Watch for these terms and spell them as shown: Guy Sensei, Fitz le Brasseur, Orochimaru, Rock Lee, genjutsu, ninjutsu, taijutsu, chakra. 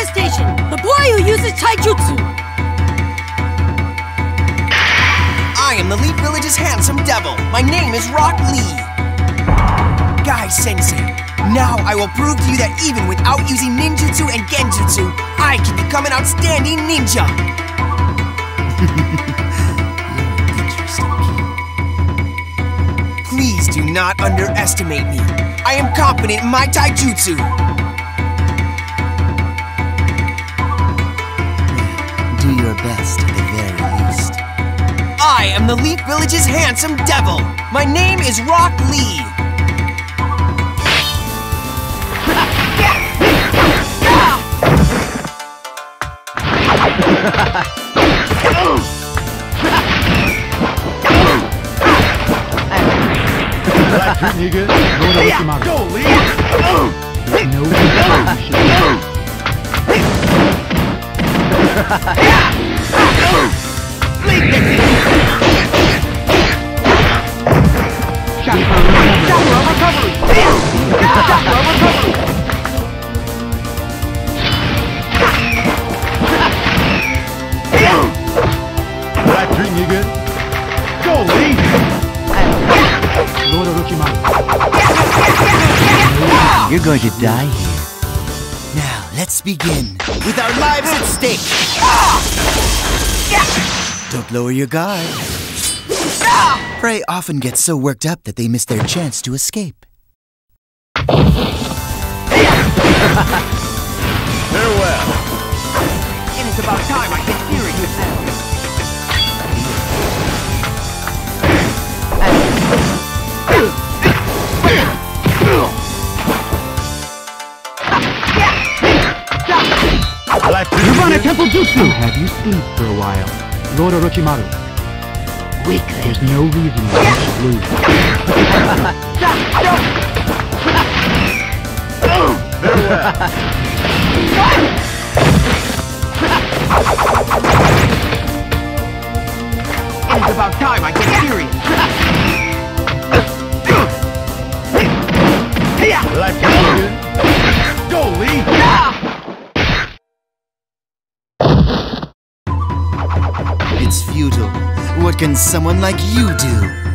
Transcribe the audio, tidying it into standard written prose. devastation! The boy who uses taijutsu! I am the Leaf Village's handsome devil! My name is Rock Lee! Guy Sensei, now I will prove to you that even without using ninjutsu and genjutsu, I can become an outstanding ninja! Please do not underestimate me. I am confident in my taijutsu. Do your best at the very least. I am the Leaf Village's handsome devil. My name is Rock Lee. Nigga, go to Orochimaru. Go, Lee! No confusion. Chakra recovery! Chakra recovery! Right through, nigga. Go, Lee! Lord Orochimaru. You're going to die here. Now, let's begin. With our lives at stake. Don't lower your guard. Prey often gets so worked up that they miss their chance to escape. Farewell. It is about time I can hear you now. I'll have you sleep for a while, Lord Orochimaru. There's no reason why you should lose. It is about time I get serious. Go, Lee! It's futile. What can someone like you do?